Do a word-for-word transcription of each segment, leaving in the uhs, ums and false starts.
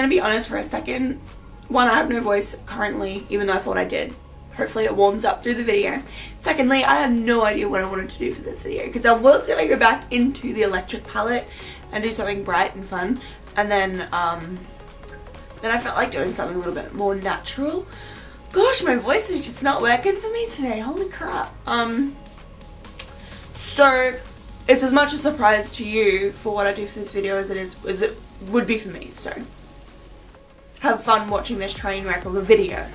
going to be honest for a second. One, I have no voice currently, even though I thought I did. Hopefully it warms up through the video. Secondly, I have no idea what I wanted to do for this video, because I was going to go back into the electric palette and do something bright and fun, and then um, then I felt like doing something a little bit more natural. Gosh, my voice is just not working for me today. Holy crap. Um, so it's as much a surprise to you for what I do for this video as it is as it would be for me. So have fun watching this train wreck of a video.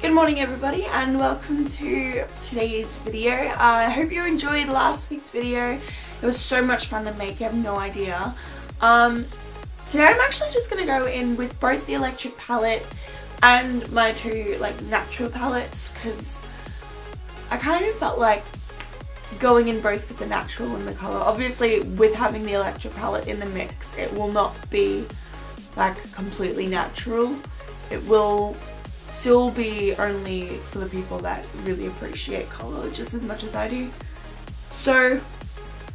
Good morning everybody, and welcome to today's video. Uh, I hope you enjoyed last week's video. It was so much fun to make, you have no idea. Um, today I'm actually just going to go in with both the electric palette and my two like natural palettes, because I kind of felt like going in both with the natural and the colour. Obviously with having the electric palette in the mix, it will not be like completely natural. It will still be only for the people that really appreciate colour just as much as I do. So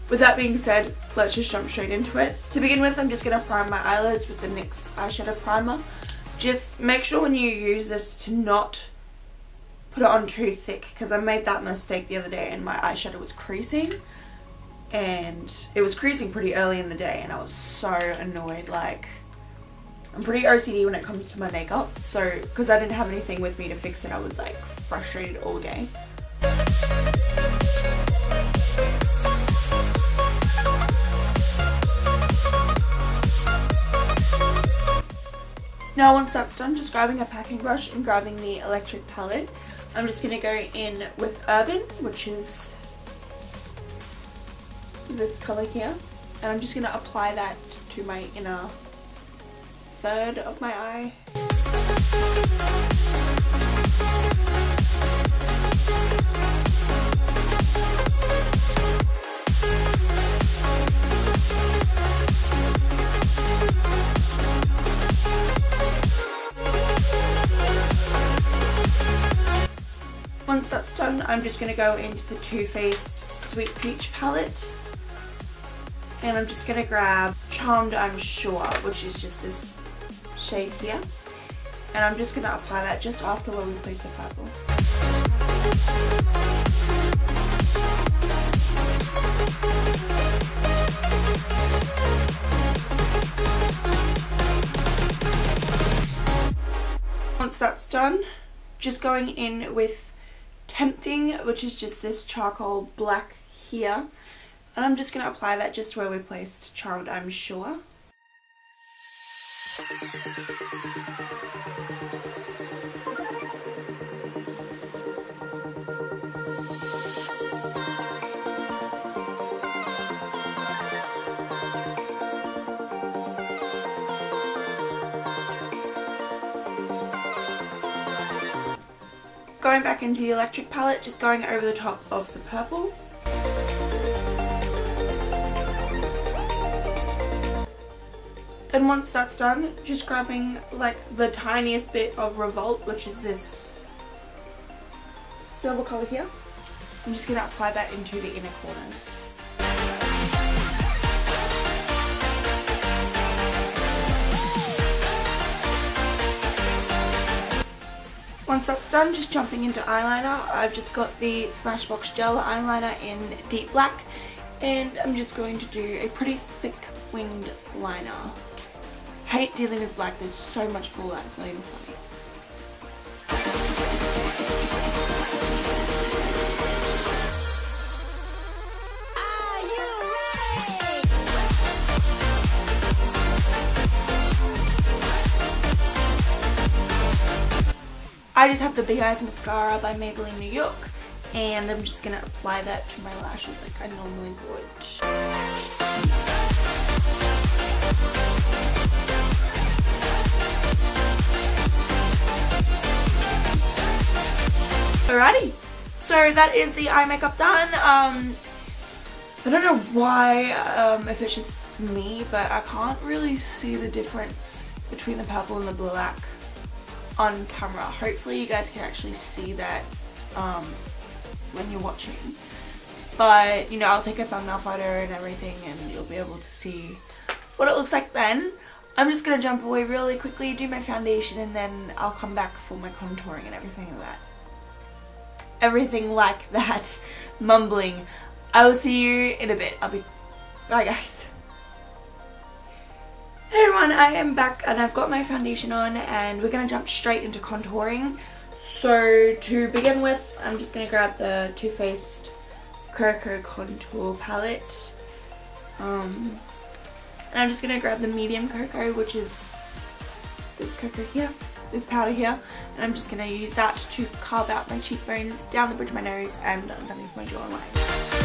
with that being said, let's just jump straight into it. To begin with, I'm just going to prime my eyelids with the NYX eyeshadow primer. Just make sure when you use this to not put it on too thick, because I made that mistake the other day and my eyeshadow was creasing, and it was creasing pretty early in the day, and I was so annoyed. Like, I'm pretty O C D when it comes to my makeup, so because I didn't have anything with me to fix it, I was like frustrated all day. Now once that's done, just grabbing a packing brush and grabbing the electric palette, I'm just going to go in with Urban, which is this colour here, and I'm just going to apply that to my inner third of my eye. Once that's done, I'm just going to go into the Too Faced Sweet Peach palette, and I'm just going to grab Charmed, I'm Sure, which is just this shade here, and I'm just going to apply that just after where we place the purple. Once that's done, just going in with Tempting, which is just this charcoal black here, and I'm just going to apply that just where we placed Charmed, I'm Sure. Going back into the electric palette, just going over the top of the purple. Then once that's done, just grabbing like the tiniest bit of Revolt, which is this silver colour here. I'm just going to apply that into the inner corners. Once that's done, just jumping into eyeliner. I've just got the Smashbox Gel Eyeliner in Deep Black, and I'm just going to do a pretty thick winged liner. I hate dealing with black, there's so much fallout, it's not even funny. Are you ready? I just have the Big Eyes Mascara by Maybelline New York, and I'm just going to apply that to my lashes like I normally would. Alrighty, so that is the eye makeup done. Um, I don't know why, um, if it's just me, but I can't really see the difference between the purple and the black on camera. Hopefully you guys can actually see that um, when you're watching. But, you know, I'll take a thumbnail photo and everything, and you'll be able to see what it looks like then. I'm just going to jump away really quickly, do my foundation, and then I'll come back for my contouring and everything like that. Everything like that. Mumbling. I will see you in a bit. I'll be... Bye guys. Hey everyone, I am back and I've got my foundation on and we're going to jump straight into contouring. So to begin with, I'm just going to grab the Too Faced Cocoa Contour Palette. Um... And I'm just going to grab the medium cocoa, which is this cocoa here, this powder here. And I'm just going to use that to carve out my cheekbones, down the bridge of my nose, and underneath my jawline.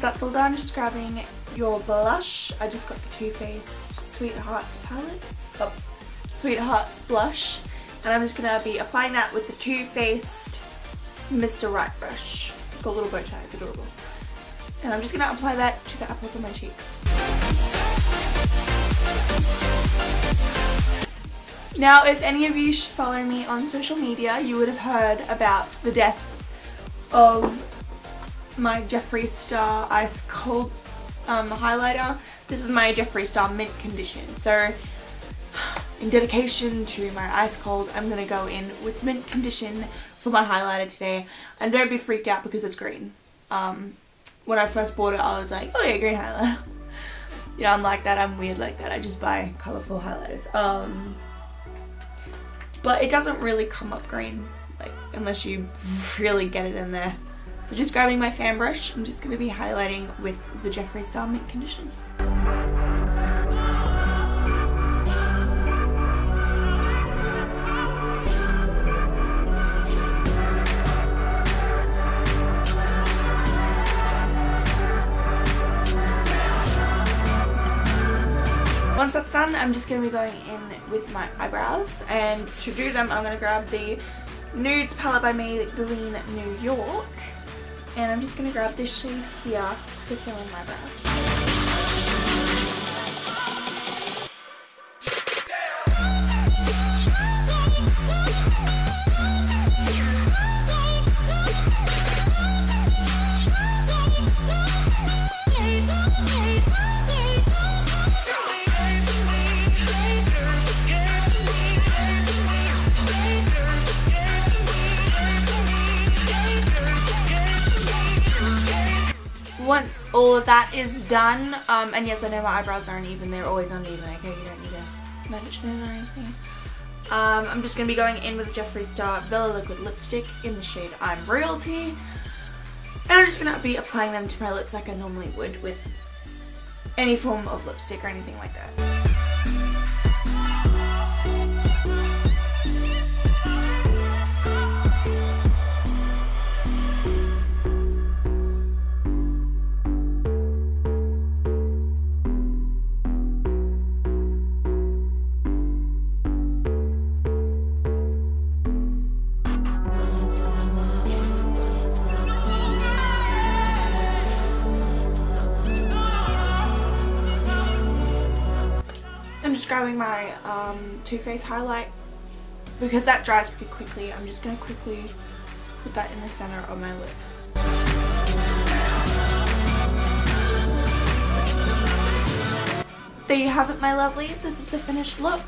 That's all done, just grabbing your blush. I just got the Too Faced Sweethearts palette, oh, Sweethearts blush, and I'm just gonna be applying that with the Too Faced Mister Right brush. It's got a little bow tie, it's adorable. And I'm just gonna apply that to the apples on my cheeks. Now, if any of you follow me on social media, you would have heard about the death of my Jeffree Star Ice Cold um, highlighter. This is my Jeffree Star Mint Condition. So in dedication to my Ice Cold, I'm going to go in with Mint Condition for my highlighter today. And don't be freaked out because it's green. Um, when I first bought it, I was like, oh yeah, green highlighter. You know, I'm like that. I'm weird like that. I just buy colourful highlighters. Um, but it doesn't really come up green, like, unless you really get it in there. So just grabbing my fan brush, I'm just going to be highlighting with the Jeffree Star Mint Condition. Once that's done, I'm just going to be going in with my eyebrows, and to do them I'm going to grab the Nudes Palette by Maybelline New York. And I'm just going to grab this shade here to fill in my brows. Once all of that is done, um, and yes, I know my eyebrows aren't even, they're always uneven, okay, you don't need to manage them or anything. Um, I'm just going to be going in with Jeffree Star Bella Liquid Lipstick in the shade I'm Royalty. And I'm just going to be applying them to my lips like I normally would with any form of lipstick or anything like that. Grabbing my um, Too Faced highlight, because that dries pretty quickly, I'm just going to quickly put that in the center of my lip. There you have it, my lovelies, this is the finished look.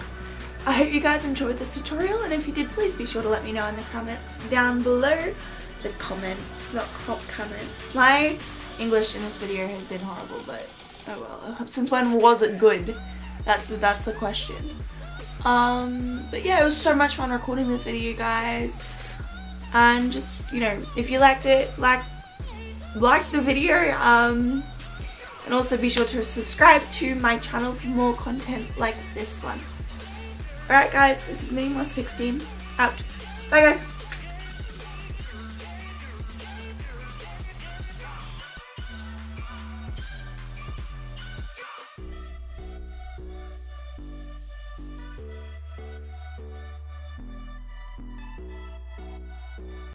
I hope you guys enjoyed this tutorial, and if you did, please be sure to let me know in the comments down below. The comments, not crop comments. My English in this video has been horrible, but oh well, since when was it good? That's the, that's the question. Um, but yeah, it was so much fun recording this video, you guys. And just, you know, if you liked it, like, like the video. Um, and also be sure to subscribe to my channel for more content like this one. Alright guys, this is Minimoss sixteen, out. Bye guys.